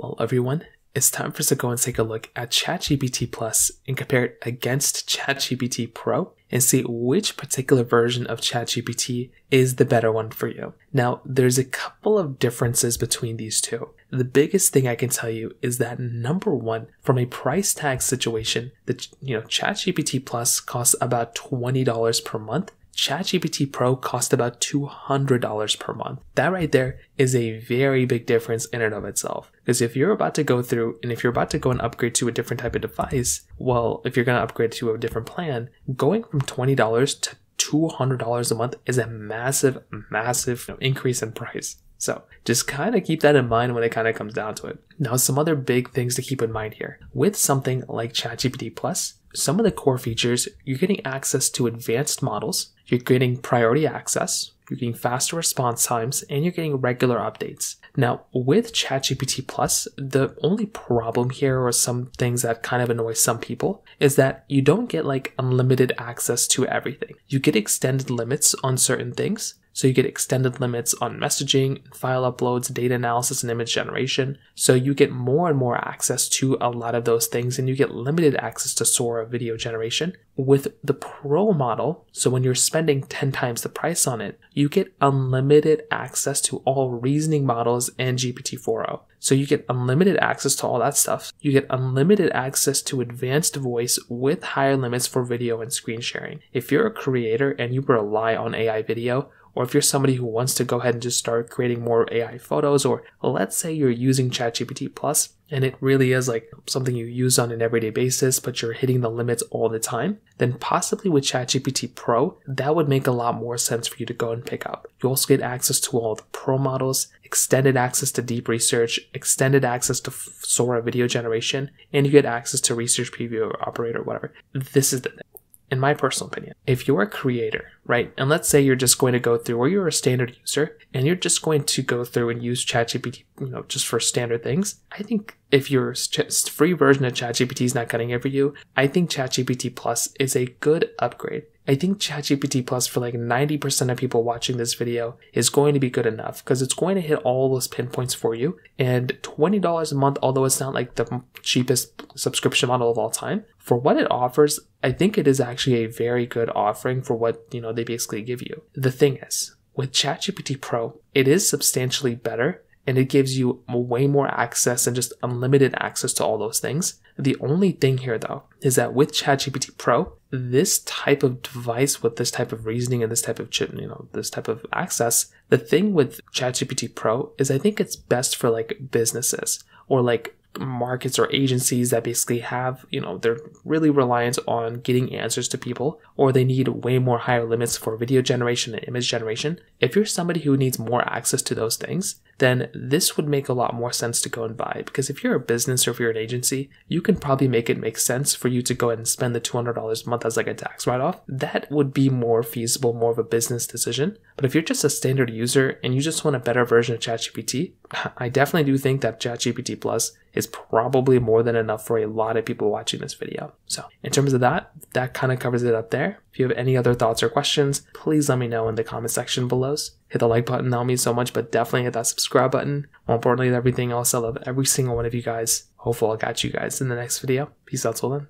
Well, everyone, it's time for us to go and take a look at ChatGPT Plus and compare it against ChatGPT Pro and see which particular version of ChatGPT is the better one for you. Now, there's a couple of differences between these two. The biggest thing I can tell you is that number one, from a price tag situation, ChatGPT Plus costs about $20 per month. ChatGPT Pro cost about $200 per month. That right there is a very big difference in and of itself. Because if you're about to go through and if you're about to go and upgrade to a different type of device, well, if you're going to upgrade to a different plan, going from $20 to $200 a month is a massive, massive increase in price. So just kind of keep that in mind when it kind of comes down to it. Now, some other big things to keep in mind here. With something like ChatGPT Plus, some of the core features, you're getting access to advanced models, you're getting priority access, you're getting faster response times, and you're getting regular updates. Now, with ChatGPT Plus, the only problem here, or some things that kind of annoy some people, is that you don't get like unlimited access to everything. You get extended limits on certain things. So you get extended limits on messaging, file uploads, data analysis, and image generation. So you get more and more access to a lot of those things, and you get limited access to Sora video generation. With the Pro model, so when you're spending 10 times the price on it, you get unlimited access to all reasoning models and GPT-4o. So you get unlimited access to all that stuff. You get unlimited access to advanced voice with higher limits for video and screen sharing. If you're a creator and you rely on AI video, or if you're somebody who wants to go ahead and just start creating more AI photos, or let's say you're using ChatGPT Plus and it really is like something you use on an everyday basis, but you're hitting the limits all the time, then possibly with ChatGPT Pro, that would make a lot more sense for you to go and pick up. You also get access to all the Pro models, extended access to Deep Research, extended access to Sora video generation, and you get access to Research Preview or Operator, whatever. This is the thing. In my personal opinion, if you're a creator, right, and let's say you're just going to go through, or you're a standard user, and you're just going to go through and use ChatGPT, just for standard things, I think if your free version of ChatGPT is not cutting it for you, I think ChatGPT Plus is a good upgrade. I think ChatGPT Plus for like 90% of people watching this video is going to be good enough because it's going to hit all those pinpoints for you. And $20 a month, although it's not like the cheapest subscription model of all time, for what it offers, I think it is actually a very good offering for what, they basically give you. The thing is, with ChatGPT Pro, it is substantially better and it gives you way more access and just unlimited access to all those things. The only thing here though, is that with ChatGPT Pro, this type of device with this type of reasoning and this type of chip, this type of access, the thing with ChatGPT Pro is I think it's best for like businesses or like markets or agencies that basically have, they're really reliant on getting answers to people, or they need way more higher limits for video generation and image generation. If you're somebody who needs more access to those things, then this would make a lot more sense to go and buy, because if you're a business or if you're an agency, you can probably make it make sense for you to go ahead and spend the $200 a month as like a tax write-off. That would be more feasible, more of a business decision. But if you're just a standard user and you just want a better version of ChatGPT, I definitely do think that ChatGPT Plus is probably more than enough for a lot of people watching this video. So in terms of that kind of covers it up there. If you have any other thoughts or questions, please let me know in the comment section below. Hit the like button, that'll mean so much, but definitely hit that subscribe button. More importantly than everything else, I love every single one of you guys. Hopefully I'll catch you guys in the next video. Peace out till then.